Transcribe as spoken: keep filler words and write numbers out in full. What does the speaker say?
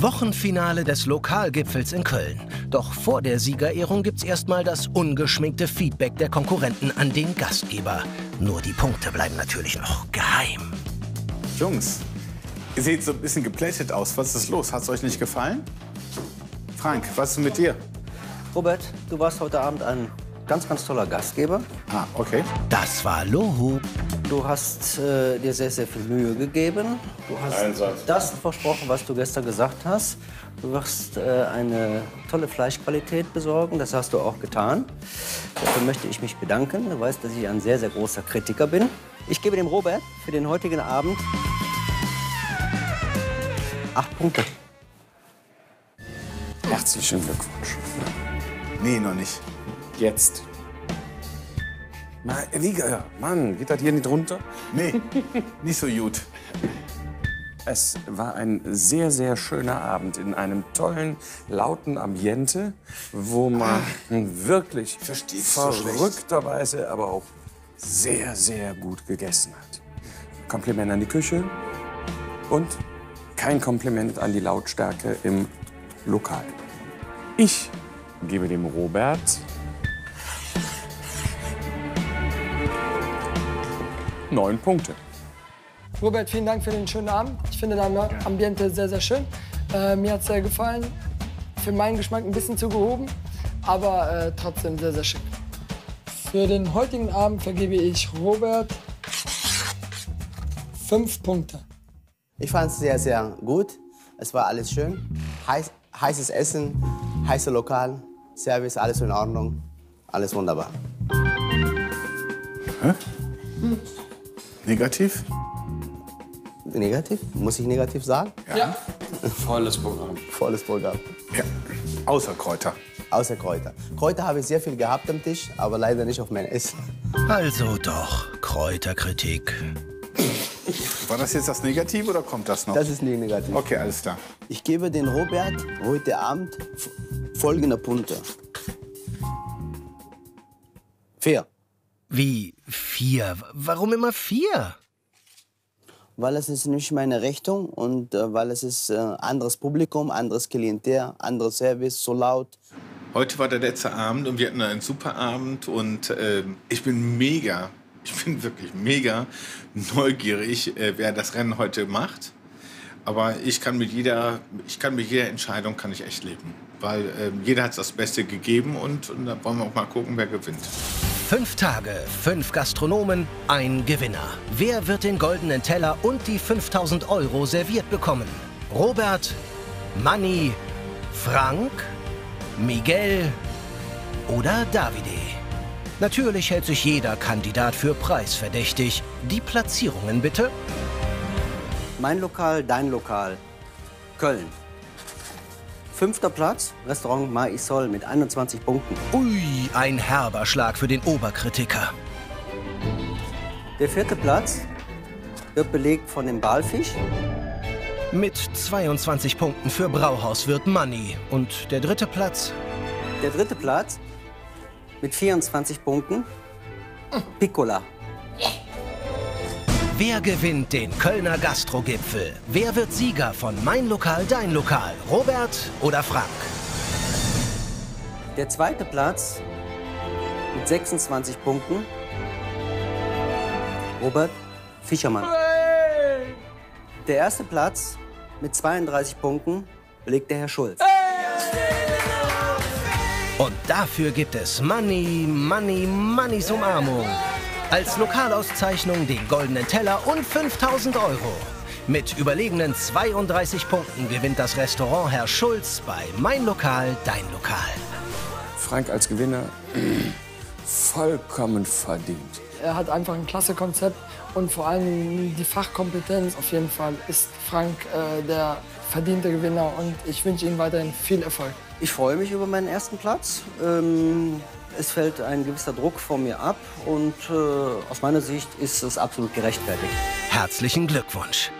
Wochenfinale des Lokalgipfels in Köln. Doch vor der Siegerehrung gibt's erstmal das ungeschminkte Feedback der Konkurrenten an den Gastgeber. Nur die Punkte bleiben natürlich noch geheim. Jungs, ihr seht so ein bisschen geplättet aus. Was ist los? Hat's euch nicht gefallen? Frank, was ist mit dir? Robert, du warst heute Abend ein ganz, ganz toller Gastgeber. Ah, okay. Das war Lohu. Du hast äh, dir sehr, sehr viel Mühe gegeben. Du hast Einsatz. das versprochen, was du gestern gesagt hast. Du wirst äh, eine tolle Fleischqualität besorgen. Das hast du auch getan. Dafür möchte ich mich bedanken. Du weißt, dass ich ein sehr, sehr großer Kritiker bin. Ich gebe dem Robert für den heutigen Abend acht Punkte. Herzlichen Glückwunsch. Nee, noch nicht. Jetzt. Mann, geht das hier nicht runter? Nee, nicht so gut. Es war ein sehr, sehr schöner Abend in einem tollen, lauten Ambiente, wo man wirklich verrückterweise, aber auch sehr, sehr gut gegessen hat. Kompliment an die Küche und kein Kompliment an die Lautstärke im Lokal. Ich gebe dem Robert neun Punkte. Robert, vielen Dank für den schönen Abend. Ich finde dein Ambiente sehr, sehr schön. Äh, mir hat es sehr gefallen. Für meinen Geschmack ein bisschen zu gehoben, aber äh, trotzdem sehr, sehr schick. Für den heutigen Abend vergebe ich Robert fünf Punkte. Ich fand es sehr, sehr gut. Es war alles schön. Heiß, heißes Essen, heißes Lokal, Service, alles in Ordnung. Alles wunderbar. Hä? Hm. Negativ? Negativ? Muss ich negativ sagen? Ja. ja. Volles Programm. Volles Programm. Ja. Außer Kräuter. Außer Kräuter. Kräuter habe ich sehr viel gehabt am Tisch, aber leider nicht auf mein Essen. Also doch, Kräuterkritik. War das jetzt das Negative oder kommt das noch? Das ist nicht negativ. Okay, alles klar. Ich gebe den Robert heute Abend folgende Punkte. Vier. Wie vier? Warum immer vier? Weil es ist nicht meine Richtung und äh, weil es ist äh, anderes Publikum, anderes Klientel, anderes Service, so laut. Heute war der letzte Abend und wir hatten einen super Abend und äh, ich bin mega, ich bin wirklich mega neugierig, äh, wer das Rennen heute macht. Aber ich kann mit jeder, ich kann mit jeder Entscheidung kann ich echt leben, weil äh, jeder hat das Beste gegeben und, und da wollen wir auch mal gucken, wer gewinnt. Fünf Tage, fünf Gastronomen, ein Gewinner. Wer wird den goldenen Teller und die fünftausend Euro serviert bekommen? Robert, Manni, Frank, Miguel oder Davide? Natürlich hält sich jeder Kandidat für preisverdächtig. Die Platzierungen bitte. Mein Lokal, Dein Lokal, Köln. Fünfter Platz, Restaurant Maisol mit einundzwanzig Punkten. Ui, ein herber Schlag für den Oberkritiker. Der vierte Platz wird belegt von dem Balfisch. Mit zweiundzwanzig Punkten für Brauhauswirt Manni. Und der dritte Platz? Der dritte Platz mit vierundzwanzig Punkten, Piccola. Wer gewinnt den Kölner Gastrogipfel? Wer wird Sieger von Mein Lokal, Dein Lokal? Robert oder Frank? Der zweite Platz mit sechsundzwanzig Punkten. Robert Fischermann. Hey! Der erste Platz mit zweiunddreißig Punkten belegt der Herr Schulz. Hey! Und dafür gibt es Manni, Manni, Mannis Umarmung. Als Lokalauszeichnung den goldenen Teller und fünftausend Euro. Mit überlegenen zweiunddreißig Punkten gewinnt das Restaurant Herr Schulz bei Mein Lokal, Dein Lokal. Frank als Gewinner vollkommen verdient. Er hat einfach ein klasse Konzept und vor allem die Fachkompetenz. Auf jeden Fall ist Frank äh, der verdiente Gewinner und ich wünsche ihm weiterhin viel Erfolg. Ich freue mich über meinen ersten Platz. Ähm Es fällt ein gewisser Druck von mir ab und äh, aus meiner Sicht ist es absolut gerechtfertigt. Herzlichen Glückwunsch.